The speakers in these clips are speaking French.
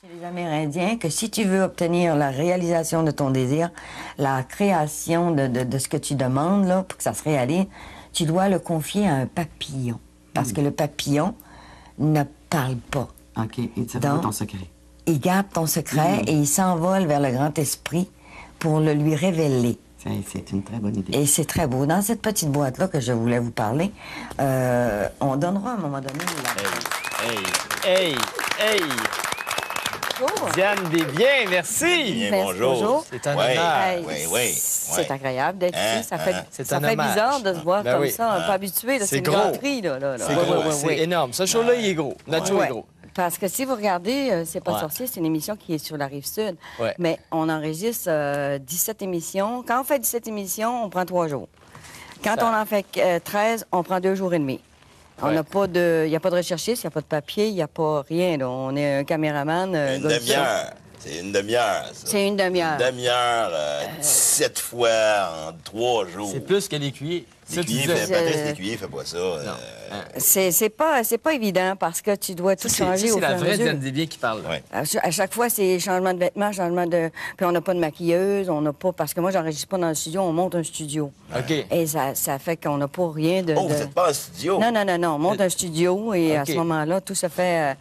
Chez les Amérindiens, que si tu veux obtenir la réalisation de ton désir, la création de ce que tu demandes, là, pour que ça se réalise, tu dois le confier à un papillon. Parce que le papillon ne parle pas. OK. Il te garde ton secret. Il garde ton secret et il s'envole vers le grand esprit pour le lui révéler. C'est une très bonne idée. Et c'est très beau. Dans cette petite boîte-là que je voulais vous parler, on donnera à un moment donné... La... Hey! Hey! Hey! Hey! Bonjour. Diane Desbiens, merci. Bien, bonjour. C'est un honneur. Oui. C'est agréable d'être ici. Ça fait bizarre de se voir comme ça, un peu habitué. C'est une granderie, là. C'est énorme. Ce show-là, il est gros. Notre show est gros. Parce que si vous regardez C'est pas sorcier, c'est une émission qui est sur la Rive-Sud. Ouais. Mais on enregistre 17 émissions. Quand on fait 17 émissions, on prend 3 jours. Quand on en fait 13, on prend 2 jours et demi. Il n'y a pas de recherchiste, il n'y a pas de papier, il n'y a pas rien. Là. On est un caméraman. C'est une demi-heure. 17 fois en 3 jours. C'est plus que l'écuyer. L'écuyer fait pas ça. C'est pas évident parce que tu dois tout changer au fur et à mesure. C'est la vraie Diane Desbiens qui parle. Ouais. À chaque fois, c'est changement de vêtements, changement de... Puis on n'a pas de maquilleuse, on n'a pas... Parce que moi, j'enregistre pas dans le studio, on monte un studio. OK. Et ça fait qu'on n'a pas rien de... Oh, vous n'êtes pas en studio? Non, on monte un studio et à ce moment-là, tout se fait...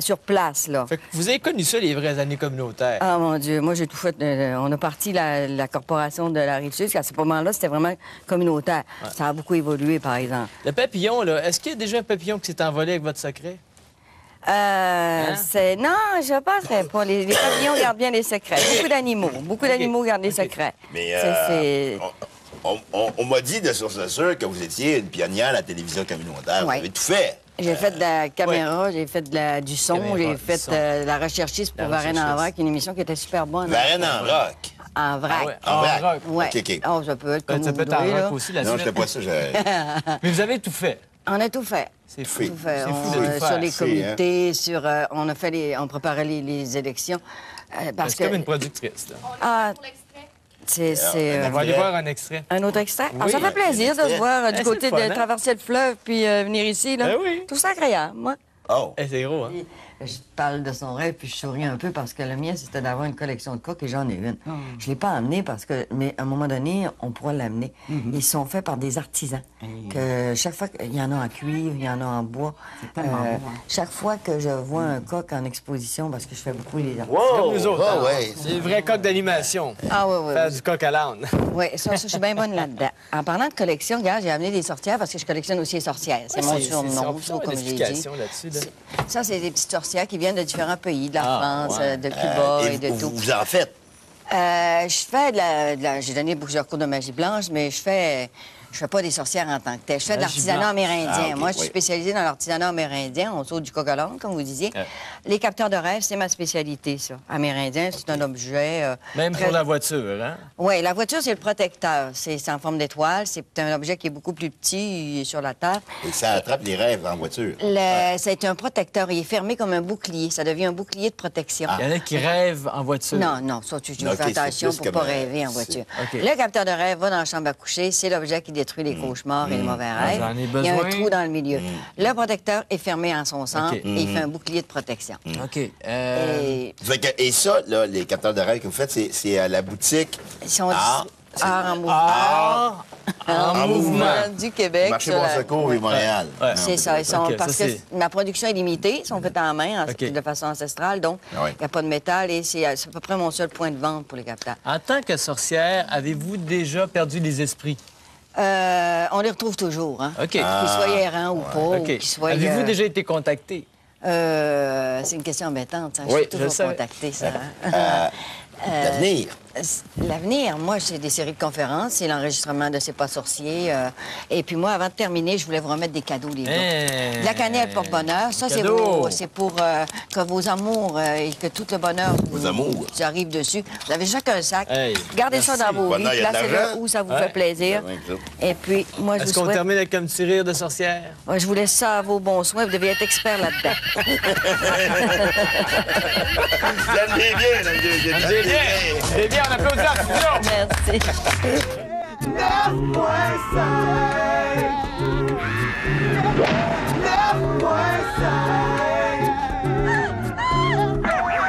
sur place, là. Fait que vous avez connu ça, les vraies années communautaires. Ah, mon Dieu, moi, j'ai tout fait. On a parti la corporation de la Rive-Sud, parce qu'à ce moment-là, c'était vraiment communautaire. Ouais. Ça a beaucoup évolué, par exemple. Le papillon, là, est-ce qu'il y a déjà un papillon qui s'est envolé avec votre secret? Non, je ne penserais pas. Les papillons gardent bien les secrets. Beaucoup d'animaux gardent les secrets. Mais on m'a dit de source sûre que vous étiez une pionnière à la télévision communautaire. Vous avez tout fait. J'ai fait de la caméra, j'ai fait du son, j'ai fait de la recherchiste pour Varenne en vrac, une émission qui était super bonne. Varenne en vrac? En vrac. En vrac? Oui. Oh, ça peut être comme ça peut être en vrac aussi, la suite. Non, je ne sais pas ça. Mais vous avez tout fait? On a tout fait. C'est fou. Sur les comités, sur... On préparait les élections. C'est comme une productrice, là. Ah... On va aller voir un extrait. Un autre extrait? Oui. Ça fait plaisir de se voir du côté de traverser le fleuve puis venir ici. Là. Tout ça agréable, moi. Oh! C'est gros, hein? Je parle de son rêve puis je souris un peu parce que le mien, c'était d'avoir une collection de coques et j'en ai une. Je ne l'ai pas amenée parce que, mais à un moment donné, on pourra l'amener. Ils sont faits par des artisans. Que chaque fois qu'il y en a en cuivre, il y en a en bois. Chaque fois que je vois un coq en exposition, parce que je fais beaucoup les artisans. Wow! Comme nous autres. C'est une vraie coque d'animation. Faire du coq à l'âne. Oui, ça, je suis bien bonne là-dedans. En parlant de collection, regarde, j'ai amené des sorcières parce que je collectionne aussi les sorcières. C'est mon surnom, comme j'ai dit. Ça, c'est des petites sorcières qui viennent de différents pays, de la France, de Cuba et de tout. Vous en faites? Je fais j'ai donné plusieurs cours de magie blanche, mais je fais pas des sorcières en tant que telle. Je fais de l'artisanat amérindien. Moi, je suis spécialisée dans l'artisanat amérindien. On saute du coq à l'âne, comme vous disiez. Les capteurs de rêve, c'est ma spécialité, ça. Amérindien, c'est un objet... Même pour la voiture, hein? Oui, la voiture, c'est le protecteur. C'est en forme d'étoile. C'est un objet qui est beaucoup plus petit sur la table. Et ça attrape les rêves en voiture. C'est un protecteur. Il est fermé comme un bouclier. Ça devient un bouclier de protection. Il y en a qui rêvent en voiture. Non, ça, tu fais attention pour ne pas rêver en voiture. Le capteur de rêve va dans la chambre à coucher. C'est l'objet qui détruit les cauchemars et les mauvais rêves. Il y a un trou dans le milieu. Le protecteur est fermé en son centre et il fait un bouclier de protection. Et ça, là, les capteurs de rêve que vous faites, c'est à la boutique Art en mouvement. Du Québec. Marché Bonsecours et Montréal. C'est ça. Parce que ma production est limitée. Ils sont faits en main, de façon ancestrale. Donc, il n'y a pas de métal. Et c'est à peu près mon seul point de vente pour les capteurs. En tant que sorcière, avez-vous déjà perdu les esprits? On les retrouve toujours, hein? Qu'ils soient errants ou pas, ou qu'ils soient... Avez-vous déjà été contacté? C'est une question embêtante, ça. Oui, je suis toujours contactée, ça. L'avenir? L'avenir, moi, c'est des séries de conférences, c'est l'enregistrement de C'est pas sorcier. Et puis moi, avant de terminer, je voulais vous remettre des cadeaux, les autres. La cannelle porte-bonheur, ça, c'est pour que vos amours et que tout le bonheur vous arrive dessus. Vous avez chacun un sac. Gardez ça dans vos vies, placez-le où ça vous fait plaisir. Et puis, moi, je vous souhaite... Est-ce qu'on termine avec un petit rire de sorcière? Ouais, je vous laisse ça à vos bons soins, vous devez être expert là-dedans. Bien, on applaudit la studio! Merci.